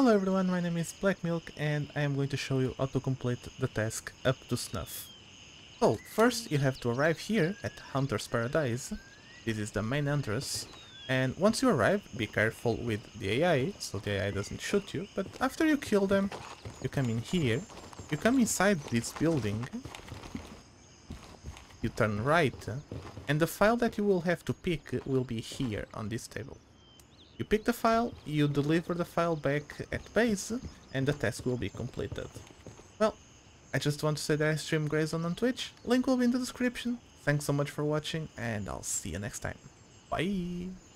Hello everyone, my name is Blackmilk and I am going to show you how to complete the task Up to Snuff. So, first you have to arrive here at Hunter's Paradise. This is the main entrance. And once you arrive, be careful with the AI, so the AI doesn't shoot you. But after you kill them, you come in here, you come inside this building, you turn right, and the file that you will have to pick will be here on this table. You pick the file, you deliver the file back at base, and the task will be completed. Well, I just want to say that I stream Gray Zone on Twitch, link will be in the description. Thanks so much for watching, and I'll see you next time. Bye!